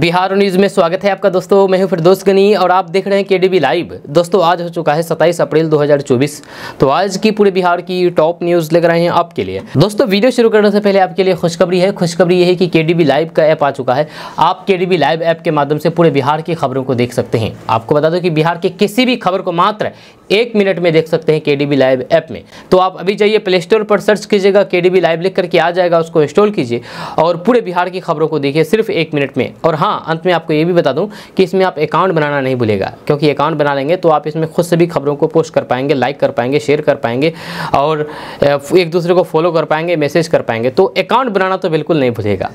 Bihar news में स्वागत है आपका दोस्तों। मैं हूं फिरदोश गनी और आप देख रहे हैं केडीबी लाइव। दोस्तों आज हो चुका है 27 अप्रैल 2024, तो आज की पूरे बिहार की टॉप न्यूज़ लेकर आए हैं आपके लिए। दोस्तों वीडियो शुरू करने से पहले आपके लिए खुशखबरी है। खुशखबरी ये है कि केडीबी लाइव का ऐप आ चुका है। आप केडीबी लाइव ऐप के माध्यम से पूरे बिहार की खबरों को देख सकते हैं। आपको बता दो कि बिहार की किसी भी खबर को मात्र 1 मिनट में देख सकते हैं केडीबी लाइव ऐप में। तो आप अभी जाइए प्ले स्टोर पर, सर्च कीजिएगा केडीबी लाइव लिख करके आ जाएगा, उसको इंस्टॉल कीजिए और पूरे बिहार की खबरों को देखिए सिर्फ 1 मिनट में। और हाँ, अंत में आपको ये भी बता दूं कि इसमें आप अकाउंट बनाना नहीं भूलेगा, क्योंकि अकाउंट बना लेंगे तो आप इसमें खुद से भी खबरों को पोस्ट कर पाएंगे, लाइक कर पाएंगे, शेयर कर पाएंगे और एक दूसरे को फॉलो कर पाएंगे, मैसेज कर पाएंगे। तो अकाउंट बनाना तो बिल्कुल नहीं भूलेगा।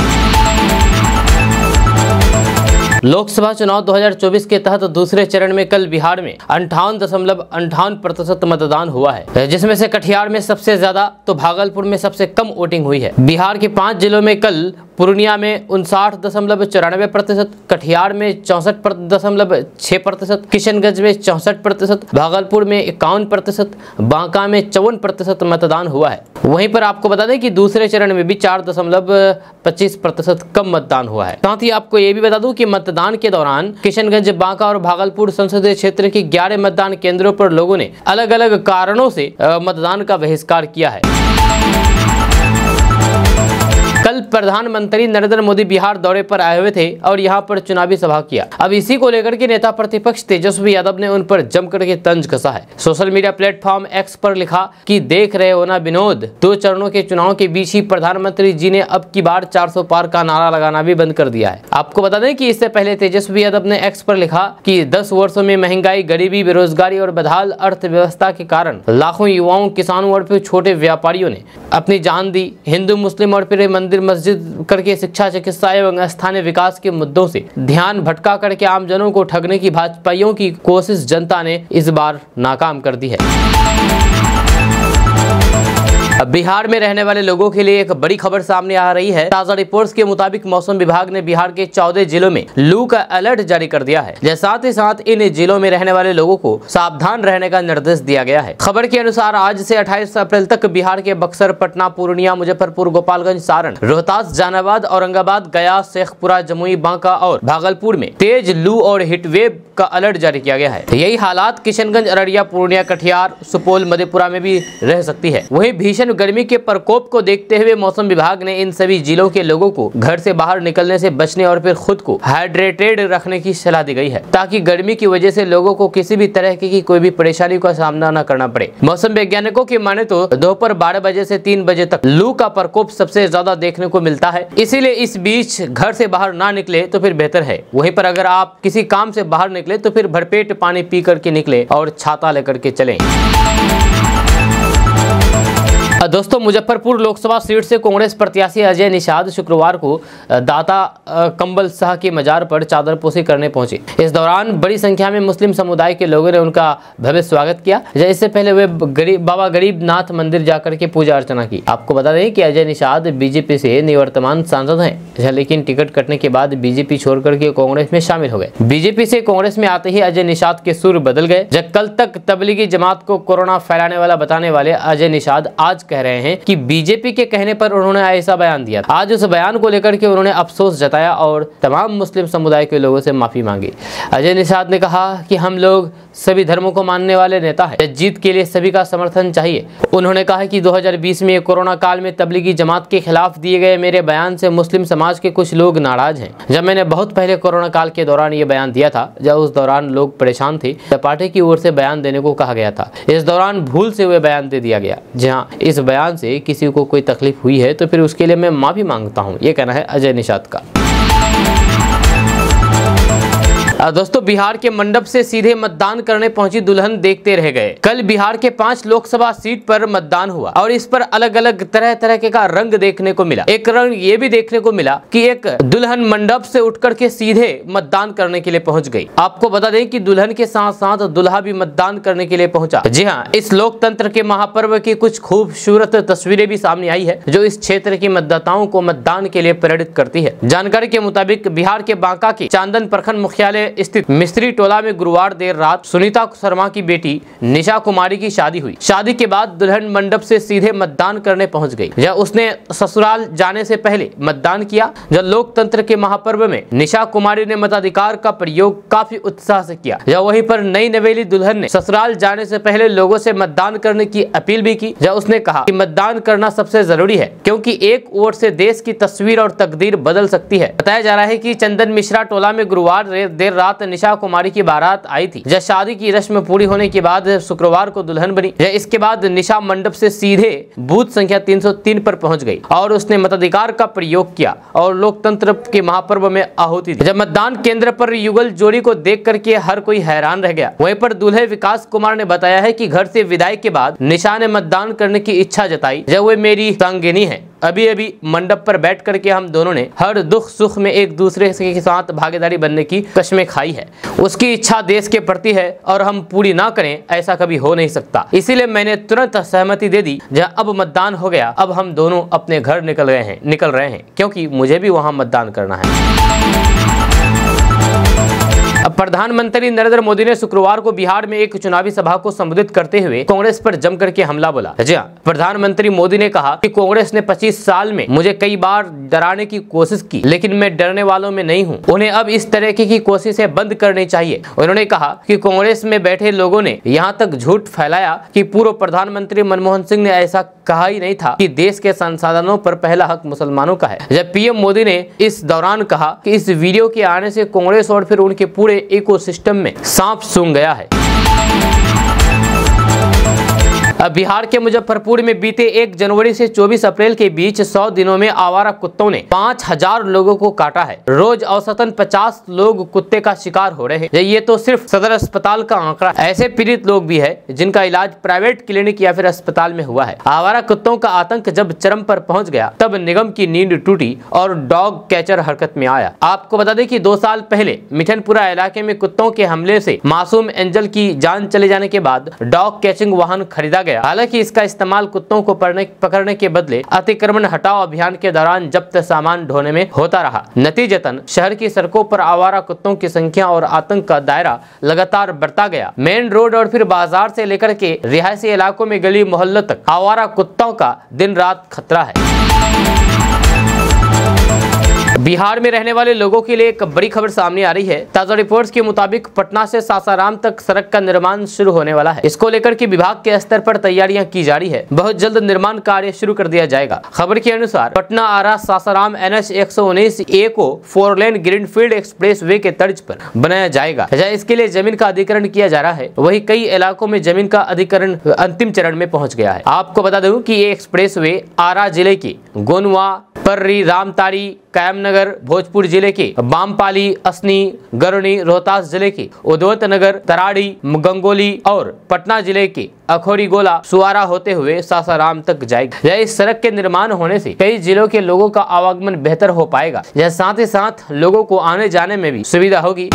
लोकसभा चुनाव 2024 के तहत दूसरे चरण में कल बिहार में 58.58% मतदान हुआ है, जिसमें से कटिहार में सबसे ज्यादा तो भागलपुर में सबसे कम वोटिंग हुई है। बिहार के 5 जिलों में कल पूर्णिया में 59.94%, कटिहार में 64.6%, किशनगंज में 64%, भागलपुर में 51%, बांका में 54% मतदान हुआ है। वहीं पर आपको बता दें कि दूसरे चरण में भी 4.25% कम मतदान हुआ है। साथ ही आपको ये भी बता दूं कि मतदान के दौरान किशनगंज, बांका और भागलपुर संसदीय क्षेत्र के 11 मतदान केंद्रों पर लोगों ने अलग अलग कारणों से मतदान का बहिष्कार किया है। कल प्रधानमंत्री नरेंद्र मोदी बिहार दौरे पर आए हुए थे और यहां पर चुनावी सभा किया। अब इसी को लेकर के नेता प्रतिपक्ष तेजस्वी यादव ने उन पर जमकर के तंज कसा है। सोशल मीडिया प्लेटफॉर्म एक्स पर लिखा कि देख रहे हो ना विनोद, 2 चरणों के चुनाव के बीच ही प्रधानमंत्री जी ने अब की बार 400 पार का नारा लगाना भी बंद कर दिया है। आपको बता दें कि इससे पहले तेजस्वी यादव ने एक्स पर लिखा कि 10 वर्षों में महंगाई, गरीबी, बेरोजगारी और बदहाल अर्थव्यवस्था के कारण लाखों युवाओं, किसानों और फिर छोटे व्यापारियों ने अपनी जान दी। हिंदू, मुस्लिम और फिर मंदिर, मस्जिद करके शिक्षा, चिकित्सा एवं स्थानीय विकास के मुद्दों से ध्यान भटका करके आमजनों को ठगने की भाजपाइयों की कोशिश जनता ने इस बार नाकाम कर दी है। बिहार में रहने वाले लोगों के लिए एक बड़ी खबर सामने आ रही है। ताजा रिपोर्ट्स के मुताबिक मौसम विभाग ने बिहार के 14 जिलों में लू का अलर्ट जारी कर दिया है। साथ ही साथ इन जिलों में रहने वाले लोगों को सावधान रहने का निर्देश दिया गया है। खबर के अनुसार आज से 28 अप्रैल तक बिहार के बक्सर, पटना, पूर्णिया, मुजफ्फरपुर, गोपालगंज, सारण, रोहतास, जहानाबाद, औरंगाबाद, गया, शेखपुरा, जमुई, बांका और भागलपुर में तेज लू और हिटवेव का अलर्ट जारी किया गया है। यही हालात किशनगंज, अररिया, पूर्णिया, कटिहार, सुपौल, मधेपुरा में भी रह सकती है। वही भीषण गर्मी के प्रकोप को देखते हुए मौसम विभाग ने इन सभी जिलों के लोगों को घर से बाहर निकलने से बचने और फिर खुद को हाइड्रेटेड रखने की सलाह दी गई है, ताकि गर्मी की वजह से लोगों को किसी भी तरह की कोई भी परेशानी का सामना न करना पड़े। मौसम वैज्ञानिकों की माने तो दोपहर 12 बजे से 3 बजे तक लू का प्रकोप सबसे ज्यादा देखने को मिलता है, इसीलिए इस बीच घर से बाहर ना निकले तो फिर बेहतर है। वहीं पर अगर आप किसी काम से बाहर निकले तो फिर भरपेट पानी पी करके निकले और छाता लेकर के चले। दोस्तों मुजफ्फरपुर लोकसभा सीट से कांग्रेस प्रत्याशी अजय निषाद शुक्रवार को दाता कंबल शाह के मजार पर चादरपोशी करने पहुंचे। इस दौरान बड़ी संख्या में मुस्लिम समुदाय के लोगों ने उनका भव्य स्वागत किया। इससे पहले वे बाबा गरीबनाथ मंदिर जाकर के पूजा अर्चना की। आपको बता दें कि अजय निषाद बीजेपी से निवर्तमान सांसद हैं, लेकिन टिकट कटने के बाद बीजेपी छोड़ करके कांग्रेस में शामिल हो गए। बीजेपी से कांग्रेस में आते ही अजय निषाद के सुर बदल गए। जब कल तक तबलीगी जमात को कोरोना फैलाने वाला बताने वाले अजय निषाद आज कह रहे हैं कि बीजेपी के कहने पर उन्होंने ऐसा बयान दिया। आज उस बयान को लेकर के उन्होंने अफसोस जताया और तमाम मुस्लिम समुदाय के लोगों से माफी मांगी। अजय निषाद ने कहा कि हम लोग सभी धर्मों को मानने वाले नेता हैं, जीत के लिए सभी का समर्थन चाहिए। उन्होंने कहा कि 2020 में कोरोना काल में तबलीगी जमात के खिलाफ दिए गए मेरे बयान से मुस्लिम समाज के कुछ लोग नाराज हैं। जब मैंने बहुत पहले कोरोना काल के दौरान ये बयान दिया था, जब उस दौरान लोग परेशान थे, पार्टी की ओर से बयान देने को कहा गया था। इस दौरान भूल से हुए बयान दे दिया गया। जहाँ इस बयान से किसी को कोई तकलीफ हुई है तो फिर उसके लिए मैं माफी मांगता हूं, ये कहना है अजय निषाद का। दोस्तों बिहार के मंडप से सीधे मतदान करने पहुंची दुल्हन देखते रह गए। कल बिहार के 5 लोकसभा सीट पर मतदान हुआ और इस पर अलग अलग तरह तरह का रंग देखने को मिला। एक रंग ये भी देखने को मिला कि एक दुल्हन मंडप से उठकर के सीधे मतदान करने के लिए पहुंच गई। आपको बता दें कि दुल्हन के साथ साथ दुल्हा भी मतदान करने के लिए पहुंचा। जी हाँ, इस लोकतंत्र के महापर्व की कुछ खूबसूरत तस्वीरें भी सामने आई है, जो इस क्षेत्र के मतदाताओं को मतदान के लिए प्रेरित करती है। जानकारी के मुताबिक बिहार के बांका के चांदन प्रखंड मुख्यालय में स्थित मिस्त्री टोला में गुरुवार देर रात सुनीता शर्मा की बेटी निशा कुमारी की शादी हुई। शादी के बाद दुल्हन मंडप से सीधे मतदान करने पहुंच गई। जहां उसने ससुराल जाने से पहले मतदान किया। जब लोकतंत्र के महापर्व में निशा कुमारी ने मताधिकार का प्रयोग काफी उत्साह से किया। जब वहीं पर नई नवेली दुल्हन ने ससुराल जाने से पहले लोगों से मतदान करने की अपील भी की। जब उसने कहा कि मतदान करना सबसे जरूरी है क्योंकि एक वोट से देश की तस्वीर और तकदीर बदल सकती है। बताया जा रहा है कि चंदन मिश्रा टोला में गुरुवार देर रात निशा कुमारी की बारात आई थी। जब शादी की रस्म पूरी होने के बाद शुक्रवार को दुल्हन बनी। जब इसके बाद निशा मंडप से सीधे बूथ संख्या 303 पर पहुंच गई और उसने मताधिकार का प्रयोग किया और लोकतंत्र के महापर्व में आहुति दी। जब मतदान केंद्र पर युगल जोड़ी को देख करके हर कोई हैरान रह गया। वहीं पर दूल्हे विकास कुमार ने बताया है कि घर से विदाई के बाद निशा ने मतदान करने की इच्छा जताई। जब वे मेरी संगिनी है, अभी अभी मंडप पर बैठ करके हम दोनों ने हर दुख सुख में एक दूसरे के साथ भागीदारी बनने की कसमें खाई है। उसकी इच्छा देश के प्रति है और हम पूरी ना करें ऐसा कभी हो नहीं सकता, इसीलिए मैंने तुरंत सहमति दे दी। जहां अब मतदान हो गया, अब हम दोनों अपने घर निकल रहे हैं क्योंकि मुझे भी वहां मतदान करना है। अब प्रधानमंत्री नरेंद्र मोदी ने शुक्रवार को बिहार में एक चुनावी सभा को संबोधित करते हुए कांग्रेस पर जमकर के हमला बोला। जी हां, प्रधानमंत्री मोदी ने कहा कि कांग्रेस ने 25 साल में मुझे कई बार डराने की कोशिश की, लेकिन मैं डरने वालों में नहीं हूं। उन्हें अब इस तरह की कोशिशें बंद करनी चाहिए। उन्होंने कहा कि कांग्रेस में बैठे लोगों ने यहाँ तक झूठ फैलाया कि पूर्व प्रधानमंत्री मनमोहन सिंह ने ऐसा कहा ही नहीं था कि देश के संसाधनों पर पहला हक मुसलमानों का है। जब पीएम मोदी ने इस दौरान कहा कि इस वीडियो के आने से कांग्रेस और फिर उनके पूरे इकोसिस्टम में सांप सूंघ गया है। बिहार के मुजफ्फरपुर में बीते 1 जनवरी से 24 अप्रैल के बीच 100 दिनों में आवारा कुत्तों ने 5000 लोगों को काटा है। रोज औसतन 50 लोग कुत्ते का शिकार हो रहे हैं। ये तो सिर्फ सदर अस्पताल का आंकड़ा है। ऐसे पीड़ित लोग भी है जिनका इलाज प्राइवेट क्लिनिक या फिर अस्पताल में हुआ है। आवारा कुत्तों का आतंक जब चरम पर पहुंच गया तब निगम की नींद टूटी और डॉग कैचर हरकत में आया। आपको बता दें कि 2 साल पहले मिठनपुरा इलाके में कुत्तों के हमले से मासूम एंजल की जान चले जाने के बाद डॉग कैचिंग वाहन खरीदा। हालांकि इसका इस्तेमाल कुत्तों को पकड़ने के बदले अतिक्रमण हटाओ अभियान के दौरान जब्त सामान ढोने में होता रहा। नतीजतन शहर की सड़कों पर आवारा कुत्तों की संख्या और आतंक का दायरा लगातार बढ़ता गया। मेन रोड और फिर बाजार से लेकर के रिहायशी इलाकों में गली मोहल्लों तक आवारा कुत्तों का दिन रात खतरा है। बिहार में रहने वाले लोगों के लिए एक बड़ी खबर सामने आ रही है। ताजा रिपोर्ट्स के मुताबिक पटना से सासाराम तक सड़क का निर्माण शुरू होने वाला है। इसको लेकर के विभाग के स्तर पर तैयारियां की जा रही है। बहुत जल्द निर्माण कार्य शुरू कर दिया जाएगा। खबर के अनुसार पटना आरा सासाराम NH 119A को 4 लेन ग्रीनफील्ड एक्सप्रेस वे के तर्ज पर बनाया जाएगा। इसके लिए जमीन का अधिग्रहण किया जा रहा है। वही कई इलाकों में जमीन का अधिग्रहण अंतिम चरण में पहुँच गया है। आपको बता दूँ की ये एक्सप्रेस वे आरा जिले के गोनुआ, पर्री, रामतारी, कायमनगर, भोजपुर जिले के बामपाली, असनी, गरुनी, रोहतास जिले के उद्वत नगर, तराड़ी, गंगोली और पटना जिले के अखोरी गोला, सुआरा होते हुए सासाराम तक जाएगी। यह इस सड़क के निर्माण होने से कई जिलों के लोगों का आवागमन बेहतर हो पाएगा। यह साथ ही साथ लोगों को आने जाने में भी सुविधा होगी।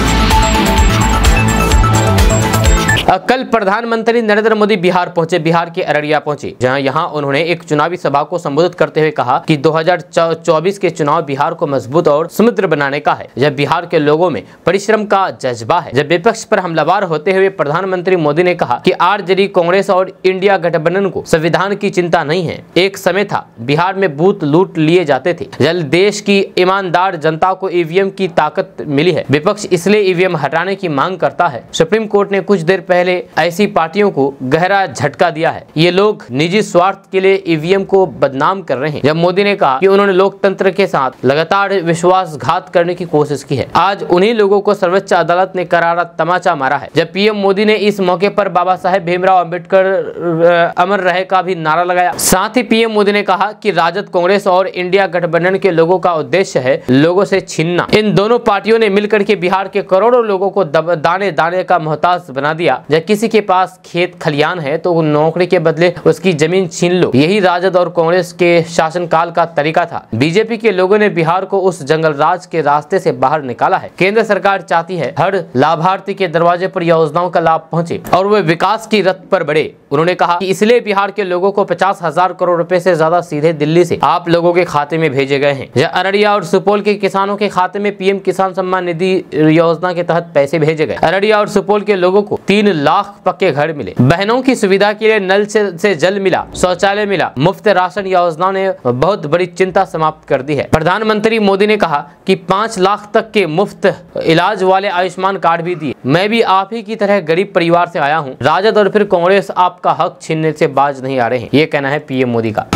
कल प्रधानमंत्री नरेंद्र मोदी बिहार के अररिया पहुंचे जहां यहां उन्होंने एक चुनावी सभा को संबोधित करते हुए कहा कि 2024 के चुनाव बिहार को मजबूत और समृद्ध बनाने का है। जब बिहार के लोगों में परिश्रम का जज्बा है। जब विपक्ष पर हमलावर होते हुए प्रधानमंत्री मोदी ने कहा कि आरजेडी, कांग्रेस और इंडिया गठबंधन को संविधान की चिंता नहीं है। एक समय था बिहार में बूथ लूट लिए जाते थे। जल देश की ईमानदार जनता को EVM की ताकत मिली है। विपक्ष इसलिए EVM हटाने की मांग करता है। सुप्रीम कोर्ट ने कुछ देर पहले ऐसी पार्टियों को गहरा झटका दिया है। ये लोग निजी स्वार्थ के लिए EVM को बदनाम कर रहे हैं। जब मोदी ने कहा कि उन्होंने लोकतंत्र के साथ लगातार विश्वासघात करने की कोशिश की है। आज उन्हीं लोगों को सर्वोच्च अदालत ने करारा तमाचा मारा है। जब पीएम मोदी ने इस मौके पर बाबा साहेब भीमराव अम्बेडकर अमर रहे का भी नारा लगाया। साथ ही पीएम मोदी ने कहा कि राजद, कांग्रेस और इंडिया गठबंधन के लोगों का उद्देश्य है लोगों से छीनना। इन दोनों पार्टियों ने मिलकर के बिहार के करोड़ों लोगों को दाने का मोहताज बना दिया। जब किसी के पास खेत खलियान है तो नौकरी के बदले उसकी जमीन छीन लो, यही राजद और कांग्रेस के शासनकाल का तरीका था। बीजेपी के लोगों ने बिहार को उस जंगल राज के रास्ते से बाहर निकाला है। केंद्र सरकार चाहती है हर लाभार्थी के दरवाजे पर योजनाओं का लाभ पहुंचे और वे विकास की रथ पर बढ़े। उन्होंने कहा कि इसलिए बिहार के लोगों को 50,000 करोड़ रुपए से ज्यादा सीधे दिल्ली से आप लोगों के खाते में भेजे गए हैं। यह अररिया और सुपौल के किसानों के खाते में पीएम किसान सम्मान निधि योजना के तहत पैसे भेजे गए। अररिया और सुपौल के लोगों को 3 लाख पक्के घर मिले। बहनों की सुविधा के लिए नल से जल मिला, शौचालय मिला। मुफ्त राशन योजना ने बहुत बड़ी चिंता समाप्त कर दी है। प्रधानमंत्री मोदी ने कहा कि 5 लाख तक के मुफ्त इलाज वाले आयुष्मान कार्ड भी दिए। मैं भी आप ही की तरह गरीब परिवार से आया हूँ। राजद और फिर कांग्रेस आपका हक छीनने से बाज नहीं आ रहे हैं, ये कहना है पीएम मोदी का।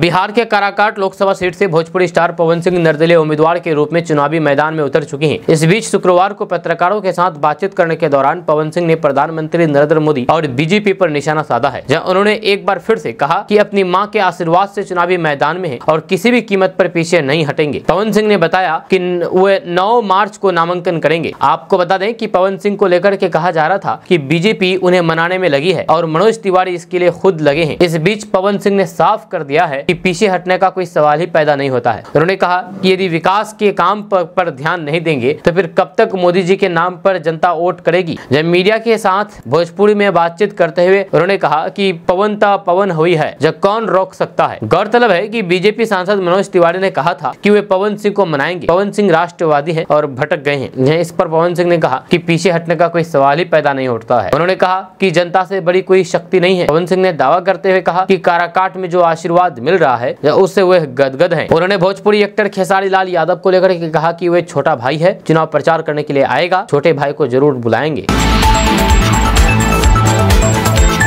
बिहार के काराकाट लोकसभा सीट से भोजपुरी स्टार पवन सिंह निर्दलीय उम्मीदवार के रूप में चुनावी मैदान में उतर चुके हैं। इस बीच शुक्रवार को पत्रकारों के साथ बातचीत करने के दौरान पवन सिंह ने प्रधानमंत्री नरेंद्र मोदी और बीजेपी पर निशाना साधा है। जहां उन्होंने एक बार फिर से कहा कि अपनी मां के आशीर्वाद से चुनावी मैदान में है और किसी भी कीमत पर पीछे नहीं हटेंगे। पवन सिंह ने बताया कि वे 9 मार्च को नामांकन करेंगे। आपको बता दें कि पवन सिंह को लेकर के कहा जा रहा था कि बीजेपी उन्हें मनाने में लगी है और मनोज तिवारी इसके लिए खुद लगे हैं। इस बीच पवन सिंह ने साफ कर दिया है कि पीछे हटने का कोई सवाल ही पैदा नहीं होता है। उन्होंने कहा कि यदि विकास के काम पर ध्यान नहीं देंगे तो फिर कब तक मोदी जी के नाम पर जनता वोट करेगी। जब मीडिया के साथ भोजपुरी में बातचीत करते हुए उन्होंने कहा कि पवनता पवन हुई है, जब कौन रोक सकता है। गौरतलब है कि बीजेपी सांसद मनोज तिवारी ने कहा था कि वे पवन सिंह को मनाएंगे। पवन सिंह राष्ट्रवादी है और भटक गए हैं। इस पर पवन सिंह ने कहा कि पीछे हटने का कोई सवाल ही पैदा नहीं उठता है। उन्होंने कहा कि जनता से बड़ी कोई शक्ति नहीं है। पवन सिंह ने दावा करते हुए कहा कि काराकाट में जो आशीर्वाद मिल रहा है उससे वह गदगद हैं। उन्होंने भोजपुरी एक्टर खेसारी लाल यादव को लेकर के कहा कि वह छोटा भाई है, चुनाव प्रचार करने के लिए आएगा, छोटे भाई को जरूर बुलाएंगे।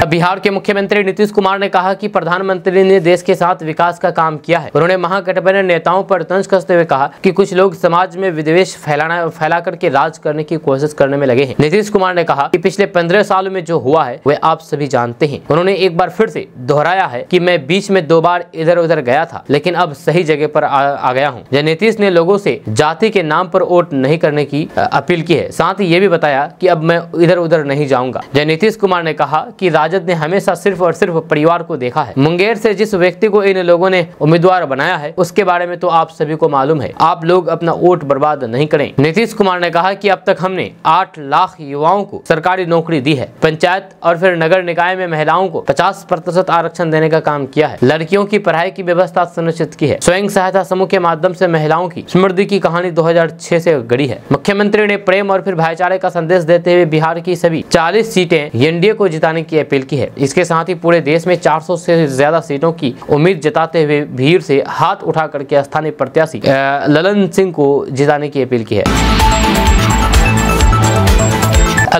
बिहार के मुख्यमंत्री नीतीश कुमार ने कहा कि प्रधानमंत्री ने देश के साथ विकास का काम किया है। उन्होंने महागठबंधन नेताओं पर तंज कसते हुए कहा कि कुछ लोग समाज में विद्वेष फैला करके राज करने की कोशिश करने में लगे हैं। नीतीश कुमार ने कहा कि पिछले 15 सालों में जो हुआ है वह आप सभी जानते हैं। उन्होंने एक बार फिर से दोहराया है कि मैं बीच में 2 बार इधर उधर गया था, लेकिन अब सही जगह पर आ गया हूँ। नीतीश ने लोगों से जाति के नाम पर वोट नहीं करने की अपील की है। साथ ही ये भी बताया कि अब मैं इधर उधर नहीं जाऊँगा। नीतीश कुमार ने कहा कि राजद ने हमेशा सिर्फ और सिर्फ परिवार को देखा है। मुंगेर से जिस व्यक्ति को इन लोगों ने उम्मीदवार बनाया है उसके बारे में तो आप सभी को मालूम है। आप लोग अपना वोट बर्बाद नहीं करें। नीतीश कुमार ने कहा कि अब तक हमने 8 लाख युवाओं को सरकारी नौकरी दी है। पंचायत और फिर नगर निकाय में महिलाओं को 50% आरक्षण देने का काम किया है। लड़कियों की पढ़ाई की व्यवस्था सुनिश्चित की है। स्वयं सहायता समूह के माध्यम से महिलाओं की समृद्धि की कहानी 2006 से गढ़ी है। मुख्यमंत्री ने प्रेम और फिर भाईचारे का संदेश देते हुए बिहार की सभी 40 सीटें एनडीए को जिताने की अपील की है। इसके साथ ही पूरे देश में 400 से ज्यादा सीटों की उम्मीद जताते हुए भीड़ से हाथ उठा करके स्थानीय प्रत्याशी ललन सिंह को जिताने की अपील की है।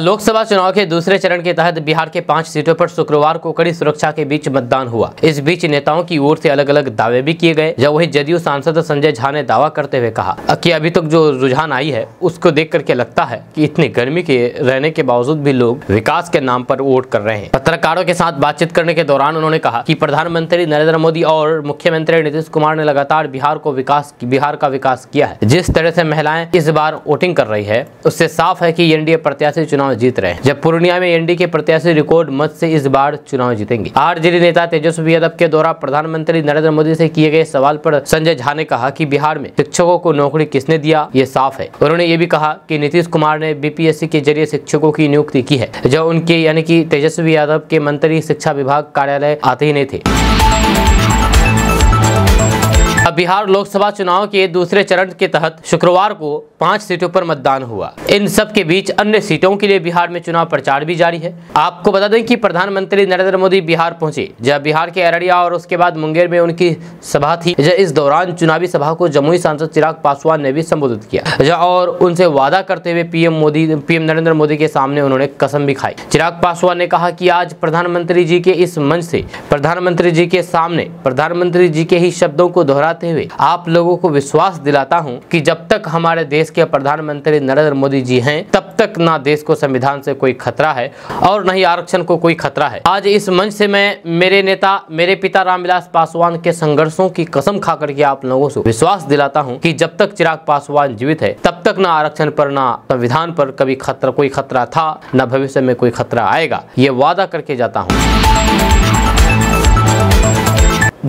लोकसभा चुनाव के दूसरे चरण के तहत बिहार के 5 सीटों पर शुक्रवार को कड़ी सुरक्षा के बीच मतदान हुआ। इस बीच नेताओं की ओर से अलग अलग दावे भी किए गए। जब वही जदयू सांसद संजय झा ने दावा करते हुए कहा कि अभी तक जो रुझान आई है उसको देख करके लगता है कि इतनी गर्मी के रहने के बावजूद भी लोग विकास के नाम पर वोट कर रहे हैं। पत्रकारों के साथ बातचीत करने के दौरान उन्होंने कहा कि प्रधानमंत्री नरेंद्र मोदी और मुख्यमंत्री नीतीश कुमार ने लगातार बिहार का विकास किया है। जिस तरह से महिलाएं इस बार वोटिंग कर रही है उससे साफ है कि एनडीए प्रत्याशी जीत रहे हैं। जब पूर्णिया में एनडीए के प्रत्याशी रिकॉर्ड मत से इस बार चुनाव जीतेंगे। आरजेडी नेता तेजस्वी यादव के द्वारा प्रधानमंत्री नरेंद्र मोदी से किए गए सवाल पर संजय झा ने कहा कि बिहार में शिक्षकों को नौकरी किसने दिया ये साफ है। उन्होंने ये भी कहा कि नीतीश कुमार ने बीपीएससी के जरिए शिक्षकों की नियुक्ति की है, जो उनके यानी कि तेजस्वी यादव के मंत्री शिक्षा विभाग कार्यालय आते ही नहीं थे। बिहार लोकसभा चुनाव के दूसरे चरण के तहत शुक्रवार को 5 सीटों पर मतदान हुआ। इन सब के बीच अन्य सीटों के लिए बिहार में चुनाव प्रचार भी जारी है। आपको बता दें कि प्रधानमंत्री नरेंद्र मोदी बिहार पहुंचे, जहां बिहार के अररिया और उसके बाद मुंगेर में उनकी सभा थी। इस दौरान चुनावी सभा को जमुई सांसद चिराग पासवान ने भी संबोधित किया और उनसे वादा करते हुए पीएम नरेंद्र मोदी के सामने उन्होंने कसम भी खाई। चिराग पासवान ने कहा कि आज प्रधानमंत्री जी के इस मंच से प्रधानमंत्री जी के सामने प्रधानमंत्री जी के ही शब्दों को दोहराते जाते हुए आप लोगों को विश्वास दिलाता हूं कि जब तक हमारे देश के प्रधानमंत्री नरेंद्र मोदी जी हैं तब तक ना देश को संविधान से कोई खतरा है और न ही आरक्षण को कोई खतरा है। आज इस मंच से मैं मेरे नेता मेरे पिता रामविलास पासवान के संघर्षों की कसम खा करके आप लोगों से विश्वास दिलाता हूं कि जब तक चिराग पासवान जीवित है तब तक ना आरक्षण पर ना संविधान पर कभी कोई खतरा था, ना भविष्य में कोई खतरा आएगा, ये वादा करके जाता हूँ।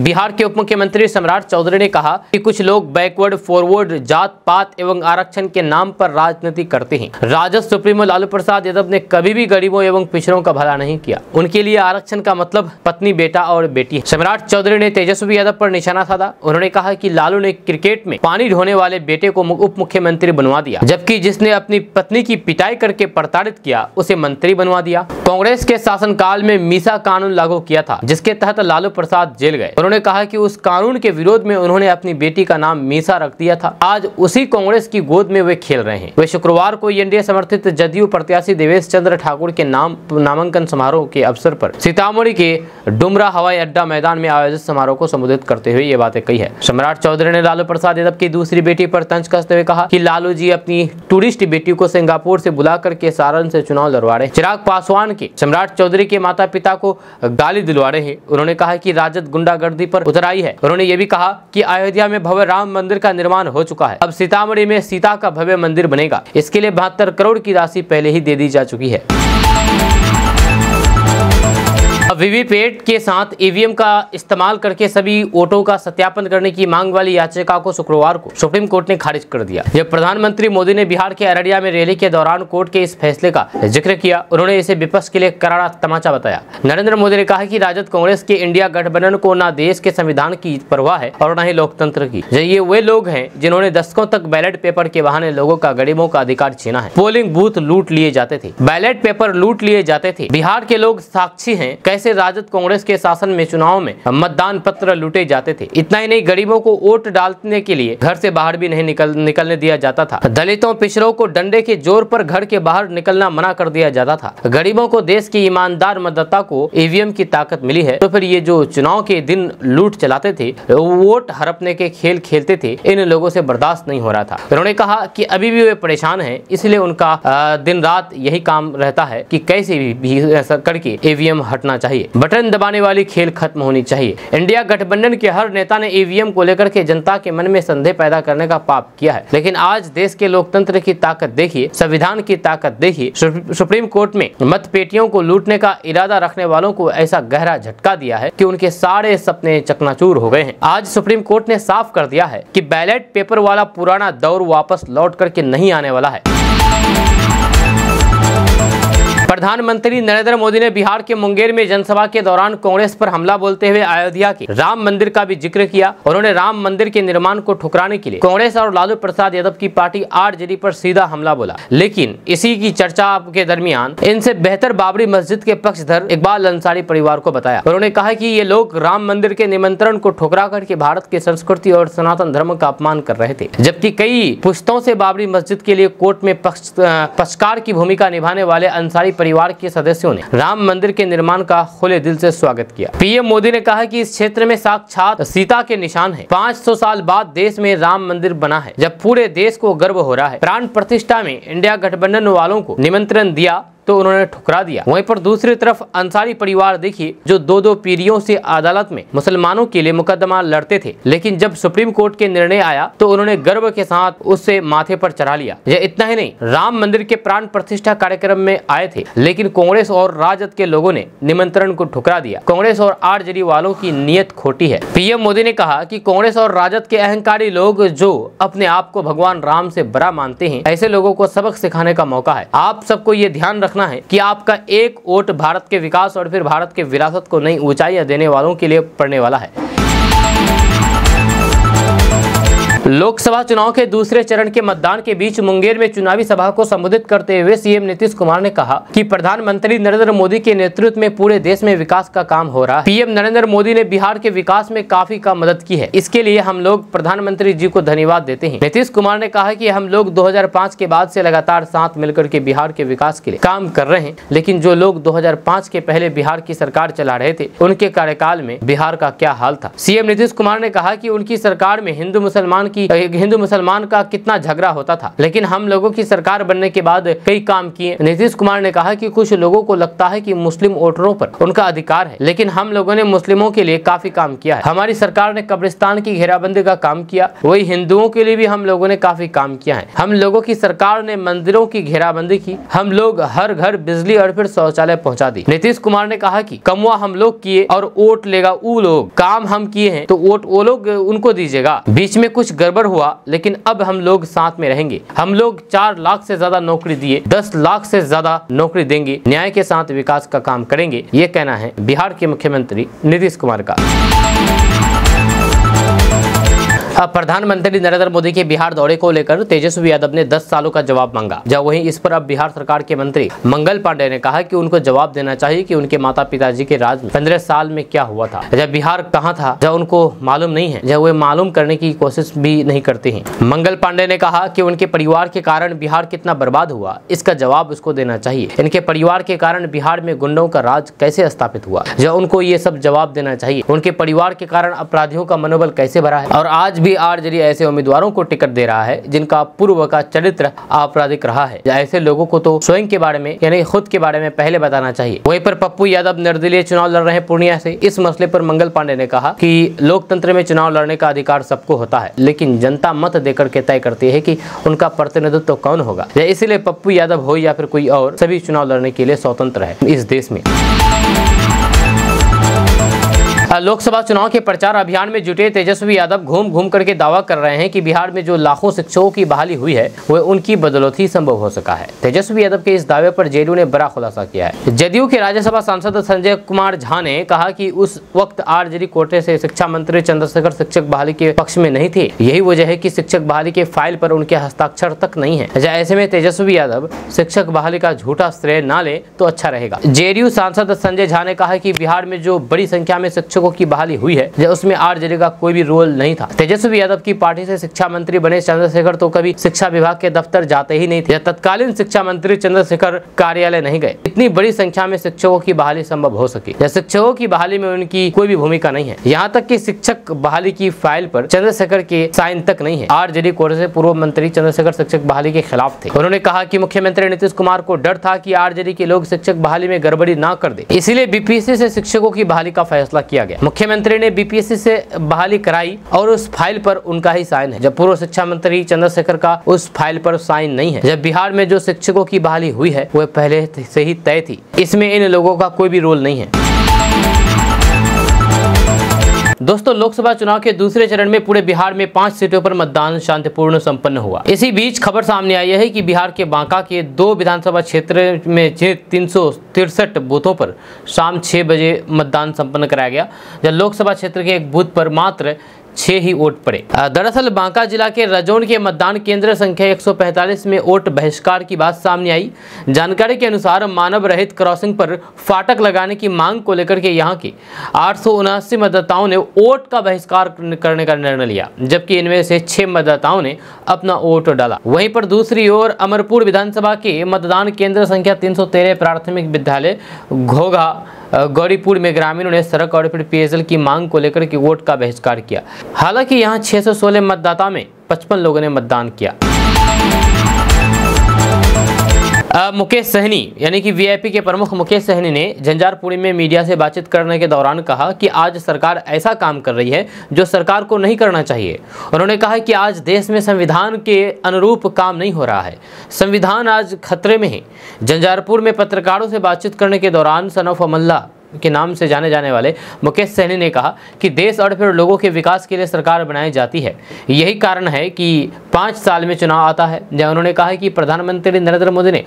बिहार के उप मुख्यमंत्री सम्राट चौधरी ने कहा कि कुछ लोग बैकवर्ड फॉरवर्ड जात पात एवं आरक्षण के नाम पर राजनीति करते हैं। राजद सुप्रीमो लालू प्रसाद यादव ने कभी भी गरीबों एवं पिछड़ों का भला नहीं किया। उनके लिए आरक्षण का मतलब पत्नी बेटा और बेटी है। सम्राट चौधरी ने तेजस्वी यादव पर निशाना साधा। उन्होंने कहा कि लालू ने क्रिकेट में पानी ढोने वाले बेटे को उप मुख्यमंत्री बनवा दिया, जबकि जिसने अपनी पत्नी की पिटाई करके प्रताड़ित किया उसे मंत्री बनवा दिया। कांग्रेस के शासनकाल में मीसा कानून लागू किया था, जिसके तहत लालू प्रसाद जेल गए। उन्होंने कहा कि उस कानून के विरोध में उन्होंने अपनी बेटी का नाम मीसा रख दिया था। आज उसी कांग्रेस की गोद में वे खेल रहे हैं। वे शुक्रवार को एनडीए समर्थित जदयू प्रत्याशी देवेश चंद्र ठाकुर के नामांकन समारोह के अवसर पर सीतामढ़ी के डुमरा हवाई अड्डा मैदान में आयोजित समारोह को संबोधित करते हुए ये बातें कही है। सम्राट चौधरी ने लालू प्रसाद यादव की दूसरी बेटी पर तंज कसते हुए कहा कि लालू जी अपनी टूरिस्ट बेटी को सिंगापुर से बुला करके सारण से चुनाव लड़वा रहे। चिराग पासवान के सम्राट चौधरी के माता पिता को गाली दिलवा रहे हैं। उन्होंने कहा कि राजद गुंडागर्दी पर उतर आई है। उन्होंने ये भी कहा कि अयोध्या में भव्य राम मंदिर का निर्माण हो चुका है, अब सीतामढ़ी में सीता का भव्य मंदिर बनेगा। इसके लिए 72 करोड़ की राशि पहले ही दे दी जा चुकी है। वीवीपैट के साथ ईवीएम का इस्तेमाल करके सभी वोटों का सत्यापन करने की मांग वाली याचिका को शुक्रवार को सुप्रीम कोर्ट ने खारिज कर दिया। जब प्रधानमंत्री मोदी ने बिहार के अररिया में रैली के दौरान कोर्ट के इस फैसले का जिक्र किया, उन्होंने इसे विपक्ष के लिए करारा तमाचा बताया। नरेंद्र मोदी ने कहा कि राजद कांग्रेस के इंडिया गठबंधन को न देश के संविधान की परवाह है और न ही लोकतंत्र की। ये वे लोग हैं जिन्होंने दशकों तक बैलेट पेपर के बहाने लोगों का गरीबों का अधिकार छीना है। पोलिंग बूथ लूट लिए जाते थे, बैलेट पेपर लूट लिए जाते थे। बिहार के लोग साक्षी है कैसे राजद कांग्रेस के शासन में चुनाव में मतदान पत्र लूटे जाते थे। इतना ही नहीं, गरीबों को वोट डालने के लिए घर से बाहर भी नहीं निकलने दिया जाता था। दलितों पिछड़ों को डंडे के जोर पर घर के बाहर निकलना मना कर दिया जाता था। गरीबों को देश के ईमानदार मतदाता को ईवीएम की ताकत मिली है, तो फिर ये जो चुनाव के दिन लूट चलाते थे, वोट हड़पने के खेल खेलते थे, इन लोगों से बर्दाश्त नहीं हो रहा था। उन्होंने कहा कि अभी भी वे परेशान है, इसलिए उनका दिन रात यही काम रहता है कि कैसे भी करके ईवीएम हटना चाहिए। बटन दबाने वाली खेल खत्म होनी चाहिए। इंडिया गठबंधन के हर नेता ने ईवीएम को लेकर के जनता के मन में संदेह पैदा करने का पाप किया है, लेकिन आज देश के लोकतंत्र की ताकत देखिए, संविधान की ताकत देखिए। सुप्रीम कोर्ट में मतपेटियों को लूटने का इरादा रखने वालों को ऐसा गहरा झटका दिया है कि उनके सारे सपने चकनाचूर हो गए हैं। आज सुप्रीम कोर्ट ने साफ कर दिया है कि बैलेट पेपर वाला पुराना दौर वापस लौट करके नहीं आने वाला है। प्रधानमंत्री नरेंद्र मोदी ने बिहार के मुंगेर में जनसभा के दौरान कांग्रेस पर हमला बोलते हुए अयोध्या के राम मंदिर का भी जिक्र किया। उन्होंने राम मंदिर के निर्माण को ठुकराने के लिए कांग्रेस और लालू प्रसाद यादव की पार्टी आरजेडी पर सीधा हमला बोला, लेकिन इसी की चर्चा के दरमियान इनसे बेहतर बाबरी मस्जिद के पक्षधर इकबाल अंसारी परिवार को बताया। उन्होंने कहा कि ये लोग राम मंदिर के निमंत्रण को ठुकरा करके भारत की संस्कृति और सनातन धर्म का अपमान कर रहे थे, जबकि कई पुश्तों से बाबरी मस्जिद के लिए कोर्ट में पक्षकार की भूमिका निभाने वाले अंसारी परिवार के सदस्यों ने राम मंदिर के निर्माण का खुले दिल से स्वागत किया। पीएम मोदी ने कहा कि इस क्षेत्र में साक्षात सीता के निशान है। 500 साल बाद देश में राम मंदिर बना है, जब पूरे देश को गर्व हो रहा है। प्राण प्रतिष्ठा में इंडिया गठबंधन वालों को निमंत्रण दिया तो उन्होंने ठुकरा दिया। वहीं पर दूसरी तरफ अंसारी परिवार देखिए, जो 2-2 पीढ़ियों से अदालत में मुसलमानों के लिए मुकदमा लड़ते थे, लेकिन जब सुप्रीम कोर्ट के निर्णय आया तो उन्होंने गर्व के साथ उससे माथे पर चढ़ा लिया। ये इतना ही नहीं, राम मंदिर के प्राण प्रतिष्ठा कार्यक्रम में आए थे, लेकिन कांग्रेस और राजद के लोगों ने निमंत्रण को ठुकरा दिया। कांग्रेस और आरजेडी वालों की नीयत खोटी है। पीएम मोदी ने कहा कि कांग्रेस और राजद के अहंकारी लोग जो अपने आप को भगवान राम से बड़ा मानते हैं, ऐसे लोगों को सबक सिखाने का मौका है। आप सबको ये ध्यान है कि आपका एक वोट भारत के विकास और फिर भारत के विरासत को नई ऊंचाइयां देने वालों के लिए पड़ने वाला है। लोकसभा चुनाव के दूसरे चरण के मतदान के बीच मुंगेर में चुनावी सभा को संबोधित करते हुए सीएम नीतीश कुमार ने कहा कि प्रधानमंत्री नरेंद्र मोदी के नेतृत्व में पूरे देश में विकास का काम हो रहा है। पीएम नरेंद्र मोदी ने बिहार के विकास में काफी काम मदद की है, इसके लिए हम लोग प्रधानमंत्री जी को धन्यवाद देते हैं। नीतीश कुमार ने कहा कि हम लोग 2005 के बाद से लगातार साथ मिलकर के बिहार के विकास के लिए काम कर रहे हैं, लेकिन जो लोग 2005 के पहले बिहार की सरकार चला रहे थे उनके कार्यकाल में बिहार का क्या हाल था। सीएम नीतीश कुमार ने कहा कि उनकी सरकार में हिंदू मुसलमान का कितना झगड़ा होता था, लेकिन हम लोगों की सरकार बनने के बाद कई काम किए। नीतीश कुमार ने कहा कि कुछ लोगों को लगता है कि मुस्लिम वोटरों पर उनका अधिकार है, लेकिन हम लोगों ने मुस्लिमों के लिए काफी काम किया है। हमारी सरकार ने कब्रिस्तान की घेराबंदी का काम किया, वही हिंदुओं के लिए भी हम लोगों ने काफी काम किया है। हम लोगों की सरकार ने मंदिरों की घेराबंदी की, हम लोग हर घर बिजली और फिर शौचालय पहुँचा दी। नीतीश कुमार ने कहा कि कमवा हम लोग किए और वोट लेगा वो लोग, काम हम किए हैं तो वोट वो लोग उनको दीजिएगा। बीच में कुछ गड़बड़ हुआ, लेकिन अब हम लोग साथ में रहेंगे। हम लोग 4 लाख से ज्यादा नौकरी दिए, 10 लाख से ज्यादा नौकरी देंगे, न्याय के साथ विकास का काम करेंगे। ये कहना है बिहार के मुख्यमंत्री नीतीश कुमार का। अब प्रधानमंत्री नरेंद्र मोदी के बिहार दौरे को लेकर तेजस्वी यादव ने 10 सालों का जवाब मांगा। जब वहीं इस पर अब बिहार सरकार के मंत्री मंगल पांडेय ने कहा कि उनको जवाब देना चाहिए कि उनके माता पिताजी के राज में 15 साल में क्या हुआ था, जब बिहार कहाँ था, जब उनको मालूम नहीं है, जब वे मालूम करने की कोशिश भी नहीं करते हैं। मंगल पांडेय ने कहा कि उनके परिवार के कारण बिहार कितना बर्बाद हुआ, इसका जवाब उसको देना चाहिए। इनके परिवार के कारण बिहार में गुंडों का राज कैसे स्थापित हुआ, जब उनको ये सब जवाब देना चाहिए। उनके परिवार के कारण अपराधियों का मनोबल कैसे भरा है और आज भी आरजेडी ऐसे उम्मीदवारों को टिकट दे रहा है जिनका पूर्व का चरित्र आपराधिक रहा है। ऐसे लोगों को तो स्वयं के बारे में यानी खुद के बारे में पहले बताना चाहिए। वहीं पर पप्पू यादव निर्दलीय चुनाव लड़ रहे हैं पूर्णिया से। इस मसले पर मंगल पांडेय ने कहा कि लोकतंत्र में चुनाव लड़ने का अधिकार सबको होता है, लेकिन जनता मत देकर के तय करती है कि उनका प्रतिनिधित्व तो कौन होगा। इसीलिए पप्पू यादव हो या फिर कोई और, सभी चुनाव लड़ने के लिए स्वतंत्र है इस देश में। लोकसभा चुनाव के प्रचार अभियान में जुटे तेजस्वी यादव घूम घूम करके दावा कर रहे हैं कि बिहार में जो लाखों शिक्षकों की बहाली हुई है वह उनकी बदौलत ही संभव हो सका है। तेजस्वी यादव के इस दावे पर जेडीयू ने बड़ा खुलासा किया है। जदयू के राज्यसभा सांसद संजय कुमार झा ने कहा कि उस वक्त आरजेडी कोटे से शिक्षा मंत्री चंद्रशेखर शिक्षक बहाली के पक्ष में नहीं थे, यही वजह है कि शिक्षक बहाली के फाइल पर उनके हस्ताक्षर तक नहीं है। ऐसे में तेजस्वी यादव शिक्षक बहाली का झूठा श्रेय न ले तो अच्छा रहेगा। जेडीयू सांसद संजय झा ने कहा कि बिहार में जो बड़ी संख्या में शिक्षकों की बहाली हुई है जब उसमें आरजेडी का कोई भी रोल नहीं था। तेजस्वी यादव की पार्टी से शिक्षा मंत्री बने चंद्रशेखर तो कभी शिक्षा विभाग के दफ्तर जाते ही नहीं थे, तत्कालीन शिक्षा मंत्री चंद्रशेखर कार्यालय नहीं गए। इतनी बड़ी संख्या में शिक्षकों की बहाली संभव हो सकी, शिक्षकों की बहाली में उनकी कोई भी भूमिका नहीं है। यहाँ तक की शिक्षक बहाली की फाइल पर चंद्रशेखर के साइन तक नहीं है। आरजेडी कोटे से पूर्व मंत्री चंद्रशेखर शिक्षक बहाली के खिलाफ थे। उन्होंने कहा कि मुख्यमंत्री नीतीश कुमार को डर था कि आरजेडी के लोग शिक्षक बहाली में गड़बड़ी न कर दे, इसीलिए बीपीएससी से शिक्षकों की बहाली का फैसला किया गया। मुख्यमंत्री ने बीपीएससी से बहाली कराई और उस फाइल पर उनका ही साइन है, जब पूर्व शिक्षा मंत्री चंद्रशेखर का उस फाइल पर साइन नहीं है। जब बिहार में जो शिक्षकों की बहाली हुई है वह पहले से ही तय थी, इसमें इन लोगों का कोई भी रोल नहीं है। दोस्तों, लोकसभा चुनाव के दूसरे चरण में पूरे बिहार में 5 सीटों पर मतदान शांतिपूर्ण संपन्न हुआ। इसी बीच खबर सामने आई है कि बिहार के बांका के 2 विधानसभा क्षेत्र में 363 बूथों पर शाम 6 बजे मतदान संपन्न कराया गया, जब लोकसभा क्षेत्र के एक बूथ पर मात्र 6 ही वोट पड़े। दरअसल बांका जिला के रजौन के मतदान केंद्र संख्या 145 में वोट बहिष्कार की बात सामने आई। जानकारी के अनुसार मानव रहित क्रॉसिंग पर फाटक लगाने की मांग को लेकर के यहां के 879 मतदाताओं ने वोट का बहिष्कार करने का निर्णय लिया, जबकि इनमें से 6 मतदाताओं ने अपना वोट डाला। वहीं पर दूसरी ओर अमरपुर विधानसभा के मतदान केंद्र संख्या 313 प्राथमिक विद्यालय घोघा गौरीपुर में ग्रामीणों ने सड़क और फिर पेयजल की मांग को लेकर के वोट का बहिष्कार किया। हालांकि यहां 616 मतदाता में 55 लोगों ने मतदान किया। मुकेश सहनी यानी कि वीआईपी के प्रमुख मुकेश सहनी ने झंझारपुरी में मीडिया से बातचीत करने के दौरान कहा कि आज सरकार ऐसा काम कर रही है जो सरकार को नहीं करना चाहिए। उन्होंने कहा कि आज देश में संविधान के अनुरूप काम नहीं हो रहा है, संविधान आज खतरे में है। झंझारपुर में पत्रकारों से बातचीत करने के दौरान सन ऑफ अमल्ला के नाम से जाने जाने वाले मुकेश सहनी ने कहा कि देश और फिर लोगों के विकास के लिए सरकार बनाई जाती है, यही कारण है कि 5 साल में चुनाव आता है, जहां उन्होंने कहा कि प्रधानमंत्री नरेंद्र मोदी ने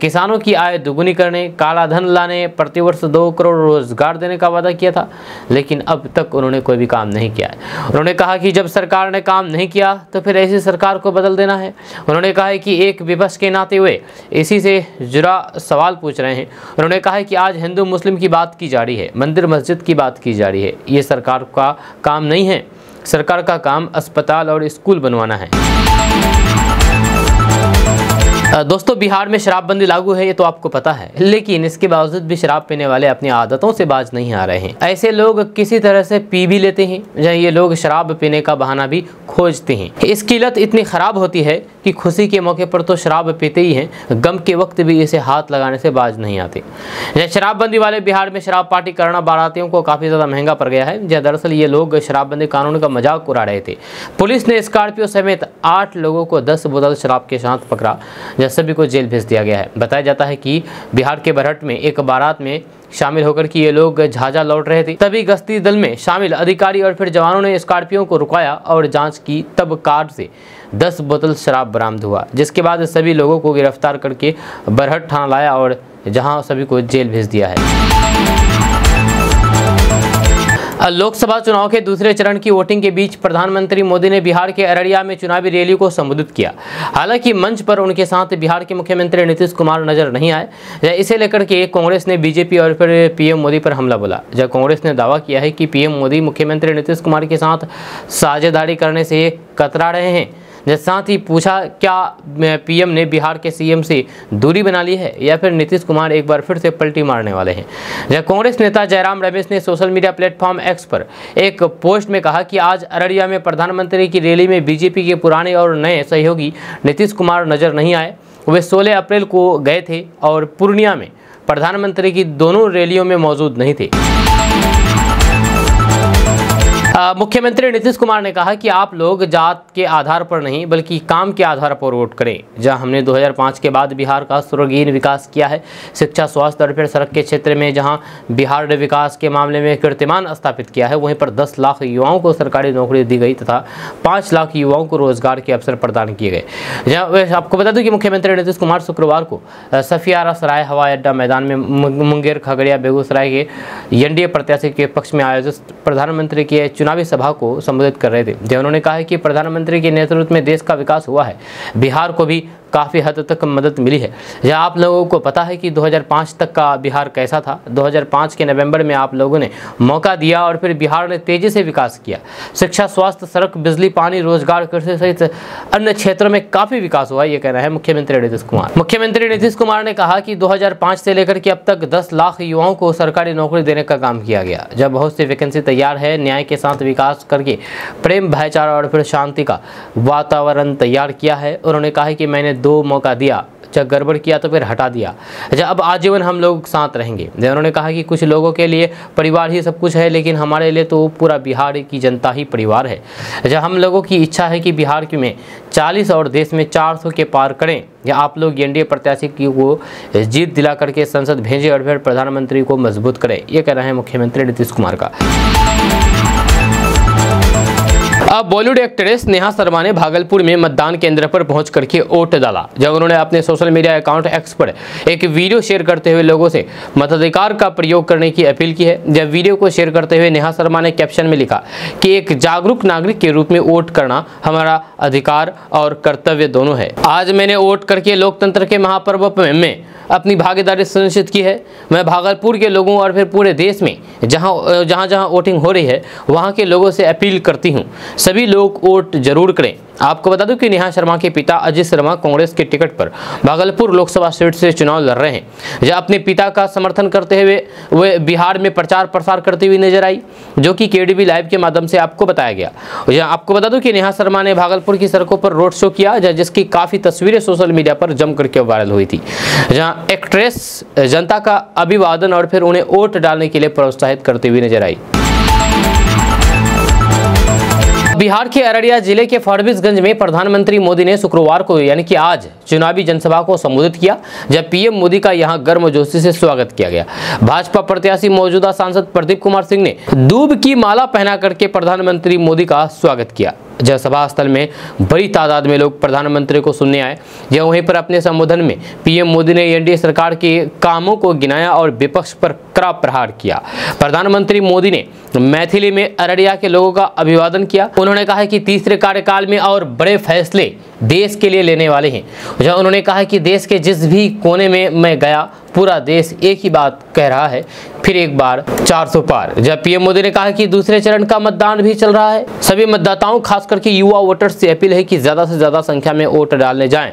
किसानों की आय दुगुनी करने, काला धन लाने, प्रतिवर्ष 2 करोड़ रोजगार देने का वादा किया था, लेकिन अब तक उन्होंने कोई भी काम नहीं किया है। उन्होंने कहा कि जब सरकार ने काम नहीं किया तो फिर ऐसी सरकार को बदल देना है। उन्होंने कहा है कि एक विपक्ष के नाते हुए इसी से जुड़ा सवाल पूछ रहे हैं। उन्होंने कहा है कि आज हिंदू मुस्लिम की बात की जा रही है, मंदिर मस्जिद की बात की जा रही है, ये सरकार का काम नहीं है। सरकार का काम अस्पताल और स्कूल बनवाना है। दोस्तों, बिहार में शराबबंदी लागू है, ये तो आपको पता है, लेकिन इसके बावजूद भी शराब पीने वाले अपनी आदतों से बाज नहीं आ रहे हैं। ऐसे लोग किसी तरह से पी भी लेते हैं, जहाँ ये लोग शराब पीने का बहाना भी खोजते हैं। इसकी लत इतनी खराब होती है कि खुशी के मौके पर तो शराब पीते ही हैं, गम के वक्त भी इसे हाथ लगाने से बाज नहीं आते। यह शराबबंदी वाले बिहार में शराब पार्टी करना बारातियों को काफ़ी ज़्यादा महंगा पड़ गया है। दरअसल ये लोग शराबबंदी कानून का मजाक उड़ा रहे थे। पुलिस ने स्कॉर्पियो समेत 8 लोगों को 10 बोतल शराब के साथ पकड़ा, जब सभी को जेल भेज दिया गया है। बताया जाता है कि बिहार के बरहट में एक बारात में शामिल होकर कि ये लोग झाझा लौट रहे थे, तभी गश्ती दल में शामिल अधिकारी और फिर जवानों ने स्कॉर्पियो को रुकाया और जांच की, तब कार से 10 बोतल शराब बरामद हुआ, जिसके बाद सभी लोगों को गिरफ्तार करके बरहट थाना लाया और जहां सभी को जेल भेज दिया है। लोकसभा चुनाव के दूसरे चरण की वोटिंग के बीच प्रधानमंत्री मोदी ने बिहार के अररिया में चुनावी रैली को संबोधित किया। हालांकि मंच पर उनके साथ बिहार के मुख्यमंत्री नीतीश कुमार नजर नहीं आए। इसे लेकर के कांग्रेस ने बीजेपी और फिर पीएम मोदी पर हमला बोला। जब कांग्रेस ने दावा किया है कि पीएम मोदी मुख्यमंत्री नीतीश कुमार के साथ साझेदारी करने से कतरा रहे हैं, साथ ही पूछा क्या पीएम ने बिहार के सीएम से दूरी बना ली है या फिर नीतीश कुमार एक बार फिर से पलटी मारने वाले हैं। जब कांग्रेस नेता जयराम रमेश ने सोशल मीडिया प्लेटफॉर्म एक्स पर एक पोस्ट में कहा कि आज अररिया में प्रधानमंत्री की रैली में बीजेपी के पुराने और नए सहयोगी नीतीश कुमार नजर नहीं आए। वे 16 अप्रैल को गए थे और पूर्णिया में प्रधानमंत्री की दोनों रैलियों में मौजूद नहीं थे। मुख्यमंत्री नीतीश कुमार ने कहा कि आप लोग जात के आधार पर नहीं बल्कि काम के आधार पर वोट करें। जहां हमने 2005 के बाद बिहार का स्वर्गीय विकास किया है, शिक्षा, स्वास्थ्य और फिर सड़क के क्षेत्र में जहां बिहार ने विकास के मामले में कीर्तिमान स्थापित किया है, वहीं पर 10 लाख युवाओं को सरकारी नौकरी दी गई तथा 5 लाख युवाओं को रोजगार के अवसर प्रदान किए गए। आपको बता दूं कि मुख्यमंत्री नीतीश कुमार शुक्रवार को सफियारा सराय हवाई अड्डा मैदान में मुंगेर, खगड़िया, बेगूसराय के एनडीए प्रत्याशी के पक्ष में आयोजित प्रधानमंत्री के चुनावी सभा को संबोधित कर रहे थे, जहां उन्होंने कहा है कि प्रधानमंत्री के नेतृत्व में देश का विकास हुआ है, बिहार को भी काफ़ी हद तक मदद मिली है। यह आप लोगों को पता है कि 2005 तक का बिहार कैसा था। 2005 के नवंबर में आप लोगों ने मौका दिया और फिर बिहार ने तेज़ी से विकास किया। शिक्षा, स्वास्थ्य, सड़क, बिजली, पानी, रोजगार, कृषि सहित अन्य क्षेत्रों में काफ़ी विकास हुआ, ये कहना है मुख्यमंत्री नीतीश कुमार। मुख्यमंत्री नीतीश कुमार ने कहा कि 2005 से लेकर के अब तक 10 लाख युवाओं को सरकारी नौकरी देने का काम किया गया, जब बहुत सी वैकेंसी तैयार है। न्याय के साथ विकास करके प्रेम, भाईचारा और फिर शांति का वातावरण तैयार किया है। उन्होंने कहा कि मैंने 2 मौका दिया, जब गड़बड़ किया तो फिर हटा दिया, जब अब आजीवन हम लोग साथ रहेंगे। उन्होंने कहा कि कुछ लोगों के लिए परिवार ही सब कुछ है, लेकिन हमारे लिए तो पूरा बिहार की जनता ही परिवार है। जब हम लोगों की इच्छा है कि बिहार में 40 और देश में 400 के पार करें। या आप लोग एनडीए प्रत्याशी को जीत दिला करके संसद भेजें और फिर प्रधानमंत्री को मजबूत करें, ये कहना है मुख्यमंत्री नीतीश कुमार का। अब बॉलीवुड एक्ट्रेस नेहा शर्मा ने भागलपुर में मतदान केंद्र पर पहुंच करके वोट डाला, जब उन्होंने अपने सोशल मीडिया अकाउंट एक्स पर एक वीडियो शेयर करते हुए लोगों से मताधिकार का प्रयोग करने की अपील की है। जब वीडियो को शेयर करते हुए नेहा शर्मा ने कैप्शन में लिखा कि एक जागरूक नागरिक के रूप में वोट करना हमारा अधिकार और कर्तव्य दोनों है। आज मैंने वोट करके लोकतंत्र के महापर्व में अपनी भागीदारी सुनिश्चित की है। मैं भागलपुर के लोगों और फिर पूरे देश में जहाँ वोटिंग हो रही है वहाँ के लोगों से अपील करती हूँ, सभी लोग वोट जरूर करें। आपको बता दूं कि नेहा शर्मा के पिता अजित शर्मा कांग्रेस के टिकट पर भागलपुर लोकसभा सीट से चुनाव लड़ रहे हैं। जहां अपने पिता का समर्थन करते हुए वे बिहार में प्रचार प्रसार करती हुई नजर आई, जो कि केडीबी लाइव के माध्यम से आपको बताया गया। जहां आपको बता दूं कि नेहा शर्मा ने भागलपुर की सड़कों पर रोड शो किया, जिसकी काफ़ी तस्वीरें सोशल मीडिया पर जम करके वायरल हुई थी। जहाँ एक्ट्रेस जनता का अभिवादन और फिर उन्हें वोट डालने के लिए प्रोत्साहित करती हुई नजर आई। बिहार के अररिया जिले के फारबिसगंज में प्रधानमंत्री मोदी ने शुक्रवार को यानी कि आज चुनावी जनसभा को संबोधित किया, जब पीएम मोदी का यहां गर्मजोशी से स्वागत किया गया। भाजपा प्रत्याशी मौजूदा सांसद प्रदीप कुमार सिंह ने दूब की माला पहना करके प्रधानमंत्री मोदी का स्वागत किया, सभा स्थल में बड़ी तादाद में लोग प्रधानमंत्री को सुनने आए। यह वहीं पर अपने संबोधन में पीएम मोदी ने एनडीए सरकार के कामों को गिनाया और विपक्ष पर कड़ा प्रहार किया। प्रधानमंत्री मोदी ने मैथिली में अररिया के लोगों का अभिवादन किया। उन्होंने कहा कि तीसरे कार्यकाल में और बड़े फैसले देश के लिए लेने वाले हैं। जहां उन्होंने कहा कि देश के जिस भी कोने में मैं गया, पूरा देश एक ही बात कह रहा है, फिर एक बार 400 पार। जब पीएम मोदी ने कहा कि दूसरे चरण का मतदान भी चल रहा है, सभी मतदाताओं खास करके युवा वोटर्स से अपील है कि ज़्यादा से ज़्यादा संख्या में वोट डालने जाएं।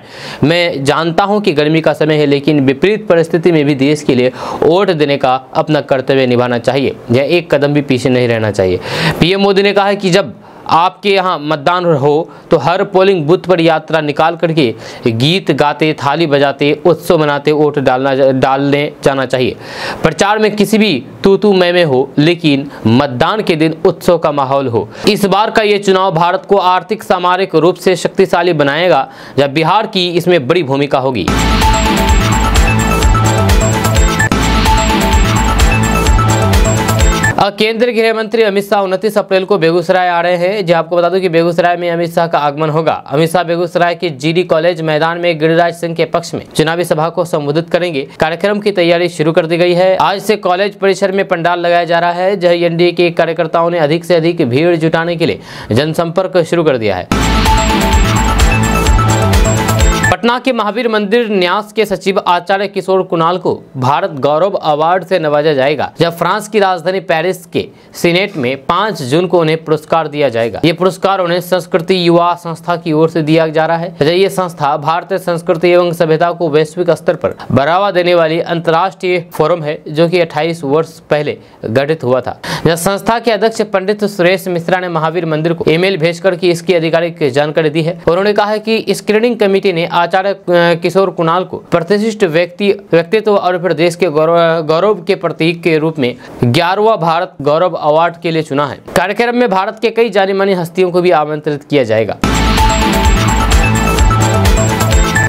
मैं जानता हूं कि गर्मी का समय है, लेकिन विपरीत परिस्थिति में भी देश के लिए वोट देने का अपना कर्तव्य निभाना चाहिए। यह एक कदम भी पीछे नहीं रहना चाहिए। पीएम मोदी ने कहा है कि जब आपके यहाँ मतदान हो तो हर पोलिंग बूथ पर यात्रा निकाल करके गीत गाते, थाली बजाते, उत्सव मनाते वोट डालने जाना चाहिए। प्रचार में किसी भी तू मैं हो, लेकिन मतदान के दिन उत्सव का माहौल हो। इस बार का ये चुनाव भारत को आर्थिक सामरिक रूप से शक्तिशाली बनाएगा, जब बिहार की इसमें बड़ी भूमिका होगी। केंद्रीय गृह मंत्री अमित शाह 29 अप्रैल को बेगूसराय आ रहे हैं। जी आपको बता दूं कि बेगूसराय में अमित शाह का आगमन होगा। अमित शाह बेगूसराय के जीडी कॉलेज मैदान में गिरिराज सिंह के पक्ष में चुनावी सभा को संबोधित करेंगे। कार्यक्रम की तैयारी शुरू कर दी गई है। आज से कॉलेज परिसर में पंडाल लगाया जा रहा है, जहाँ एनडीए के कार्यकर्ताओं ने अधिक से अधिक भीड़ जुटाने के लिए जनसंपर्क शुरू कर दिया है। पटना के महावीर मंदिर न्यास के सचिव आचार्य किशोर कुनाल को भारत गौरव अवार्ड से नवाजा जाएगा। जब फ्रांस की राजधानी पेरिस के सीनेट में 5 जून को उन्हें पुरस्कार दिया जाएगा। ये पुरस्कार उन्हें संस्कृति युवा संस्था की ओर से दिया जा रहा है। ये संस्था भारतीय संस्कृति एवं सभ्यता को वैश्विक स्तर पर बढ़ावा देने वाली अंतर्राष्ट्रीय फोरम है, जो की 28 वर्ष पहले गठित हुआ था। जब संस्था के अध्यक्ष पंडित सुरेश मिश्रा ने महावीर मंदिर को ईमेल भेजकर की इसकी आधिकारिक जानकारी दी है। उन्होंने कहा है की स्क्रीनिंग कमेटी ने आचार्य किशोर कुणाल को प्रतिष्ठित व्यक्तित्व और प्रदेश के गौरव के प्रतीक के रूप में 11वां भारत गौरव अवार्ड के लिए चुना है। कार्यक्रम में भारत के कई जानी मानी हस्तियों को भी आमंत्रित किया जाएगा।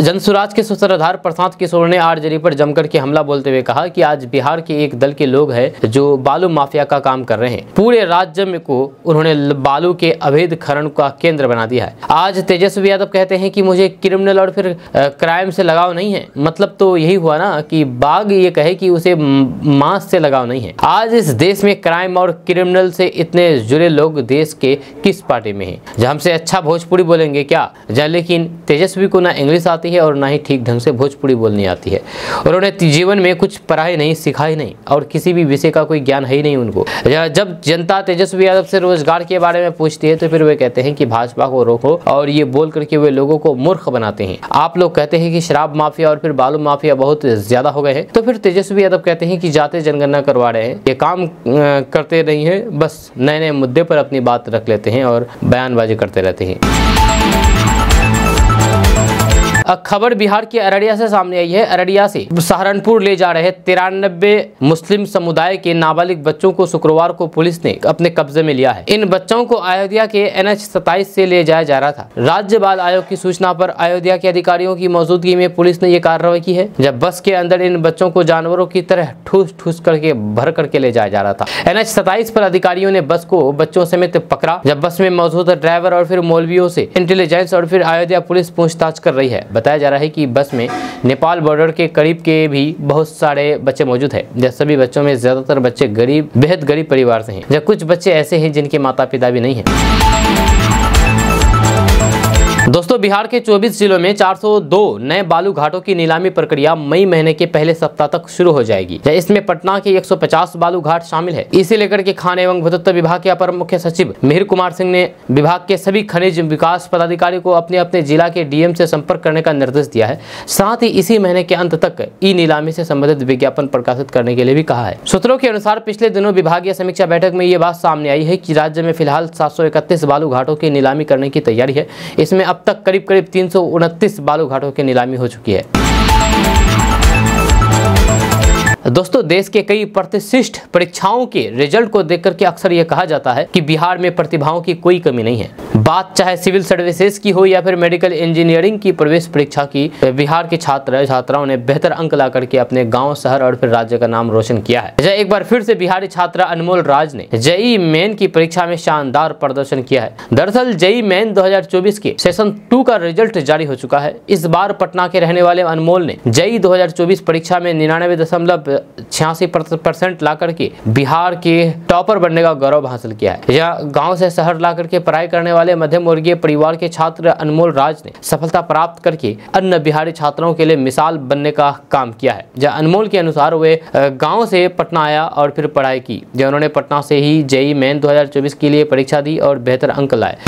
जनसुराज के सूत्रधार प्रशांत किशोर ने आरजेडी पर जमकर के हमला बोलते हुए कहा कि आज बिहार के एक दल के लोग हैं जो बालू माफिया का काम कर रहे हैं। पूरे राज्य में को उन्होंने बालू के अवैध खनन का केंद्र बना दिया है। आज तेजस्वी यादव कहते हैं कि मुझे क्रिमिनल और फिर क्राइम से लगाव नहीं है। मतलब तो यही हुआ ना कि बाघ ये कहे कि उसे मांस से लगाव नहीं है। आज इस देश में क्राइम और क्रिमिनल से इतने जुड़े लोग देश के किस पार्टी में है? जहाँ हमसे अच्छा भोजपुरी बोलेंगे क्या? लेकिन तेजस्वी को ना इंग्लिश आती है और ना ही ठीक ढंग से भोजपुरी बोलनी आती है। उन्होंने जीवन में कुछ पढ़ा ही नहीं, सीखा ही नहीं और किसी भी विषय का कोई ज्ञान है ही नहीं उनको। जब जनता तेजस्वी यादव से रोजगार के बारे में पूछती है तो फिर वे कहते हैं कि भाजपा को रोको, और ये बोल करके वे लोगों को मूर्ख बनाते हैं। आप लोग कहते हैं कि शराब माफिया और फिर बालू माफिया बहुत ज्यादा हो गए हैं, तो फिर तेजस्वी यादव कहते हैं कि जाते जनगणना करवा रहे हैं, ये काम करते नहीं है, बस नए नए मुद्दे पर अपनी बात रख लेते हैं और बयानबाजी करते रहते हैं। खबर बिहार के अररिया से सामने आई है। अररिया से सहारनपुर ले जा रहे 93 मुस्लिम समुदाय के नाबालिग बच्चों को शुक्रवार को पुलिस ने अपने कब्जे में लिया है। इन बच्चों को अयोध्या के NH 27 से ले जाया जा रहा था। राज्य बाल आयोग की सूचना पर अयोध्या के अधिकारियों की मौजूदगी में पुलिस ने ये कार्रवाई की है, जब बस के अंदर इन बच्चों को जानवरों की तरह ठूस ठूस करके भर करके ले जाया जा रहा था। NH 27 पर अधिकारियों ने बस को बच्चों समेत पकड़ा। जब बस में मौजूद ड्राइवर और फिर मौलवियों से इंटेलिजेंस और फिर अयोध्या पुलिस पूछताछ कर रही है। बताया जा रहा है कि बस में नेपाल बॉर्डर के करीब के भी बहुत सारे बच्चे मौजूद हैं। जब सभी बच्चों में ज्यादातर बच्चे गरीब, बेहद गरीब परिवार से हैं। जब कुछ बच्चे ऐसे हैं जिनके माता पिता भी नहीं हैं। दोस्तों, बिहार के 24 जिलों में 402 नए बालू घाटों की नीलामी प्रक्रिया मई महीने के पहले सप्ताह तक शुरू हो जाएगी। इसमें पटना के 150 बालू घाट शामिल है। इसे लेकर के खान एवं भूतत्व विभाग के अपर मुख्य सचिव मिहिर कुमार सिंह ने विभाग के सभी खनिज विकास पदाधिकारी को अपने अपने जिला के डीएम से संपर्क करने का निर्देश दिया है। साथ ही इसी महीने के अंत तक ई नीलामी से संबंधित विज्ञापन प्रकाशित करने के लिए भी कहा है। सूत्रों के अनुसार पिछले दिनों विभागीय समीक्षा बैठक में ये बात सामने आई है की राज्य में फिलहाल 731 बालू घाटों की नीलामी करने की तैयारी है। इसमें अब तक करीब 329 बालू घाटों की नीलामी हो चुकी है। दोस्तों देश के कई प्रतिष्ठित परीक्षाओं के रिजल्ट को देखकर के अक्सर यह कहा जाता है कि बिहार में प्रतिभाओं की कोई कमी नहीं है। बात चाहे सिविल सर्विसेज की हो या फिर मेडिकल इंजीनियरिंग की प्रवेश परीक्षा की, बिहार के छात्र छात्राओं ने बेहतर अंक ला करके अपने गाँव, शहर और फिर राज्य का नाम रोशन किया है। एक बार फिर से बिहारी छात्रा अनमोल राज ने जेईई मेन की परीक्षा में शानदार प्रदर्शन किया है। दरअसल जेईई मेन 2024 के सेशन 2 का रिजल्ट जारी हो चुका है। इस बार पटना के रहने वाले अनमोल ने जेईई 2024 परीक्षा में 99.86% ला करके बिहार के टॉपर बनने का गौरव हासिल किया है। यह गाँव से शहर ला करके पढ़ाई करने वाले मध्यम वर्गीय परिवार के छात्र अनमोल राज ने सफलता प्राप्त करके अन्य बिहारी छात्रों के लिए मिसाल बनने का काम किया है। जहाँ अनमोल के अनुसार वे गाँव से पटना आया और फिर पढ़ाई की। जहाँ उन्होंने पटना से ही जेईई मेन 2024 के लिए परीक्षा दी और बेहतर अंक लाए।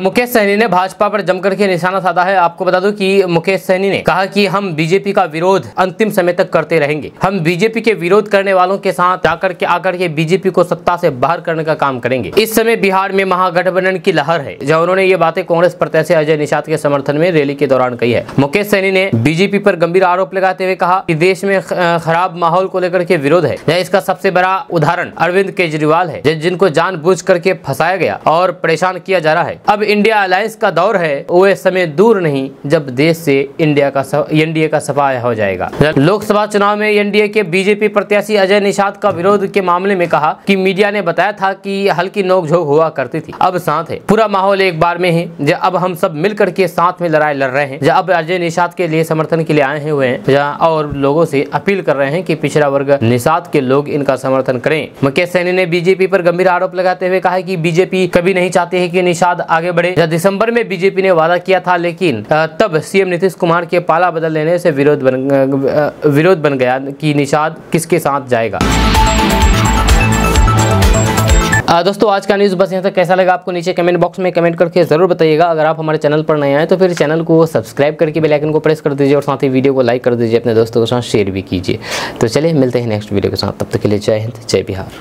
मुकेश सहनी ने भाजपा पर जमकर के निशाना साधा है। आपको बता दूं कि मुकेश सहनी ने कहा कि हम बीजेपी का विरोध अंतिम समय तक करते रहेंगे। हम बीजेपी के विरोध करने वालों के साथ आकर के बीजेपी को सत्ता से बाहर करने का काम करेंगे। इस समय बिहार में महागठबंधन की लहर है। जहां उन्होंने ये बातें कांग्रेस प्रत्याशी अजय निषाद के समर्थन में रैली के दौरान कही है। मुकेश सहनी ने बीजेपी पर गंभीर आरोप लगाते हुए कहा कि देश में खराब माहौल को लेकर के विरोध है। इसका सबसे बड़ा उदाहरण अरविंद केजरीवाल है, जिनको जानबूझ करके फंसाया गया और परेशान किया जा रहा है। अब इंडिया अलायंस का दौर है, वह समय दूर नहीं जब देश से एनडीए का सफाया हो जाएगा। लोकसभा चुनाव में एनडीए के बीजेपी प्रत्याशी अजय निषाद का विरोध के मामले में कहा कि मीडिया ने बताया था कि हल्की नोकझोंक हुआ करती थी, अब साथ है पूरा माहौल एक बार में है। अब हम सब मिल करके साथ में लड़ाई लड़ रहे हैं। अब अजय निषाद के लिए समर्थन के लिए आए हुए हैं और लोगों से अपील कर रहे हैं कि पिछड़ा वर्ग निषाद के लोग इनका समर्थन करें। मुकेश सहनी ने बीजेपी पर गंभीर आरोप लगाते हुए कहा कि बीजेपी कभी नहीं चाहती है कि निषाद आगे बढ़े। दिसंबर में बीजेपी ने वादा किया था, लेकिन तब सीएम नीतीश कुमार के पाला बदल लेने से विरोध बन गया कि निषाद किसके साथ जाएगा। दोस्तों आज का न्यूज़ बस यहाँ तक। कैसा लगा आपको नीचे कमेंट बॉक्स में कमेंट करके जरूर बताइएगा। अगर आप हमारे चैनल पर नए आए तो फिर चैनल को सब्सक्राइब करके बेल आइकन को प्रेस कर दीजिए और साथ ही वीडियो को लाइक कर दीजिए, अपने दोस्तों के साथ शेयर भी कीजिए। तो चलिए मिलते हैं नेक्स्ट वीडियो के साथ, तब तक के लिए जय हिंद जय बिहार।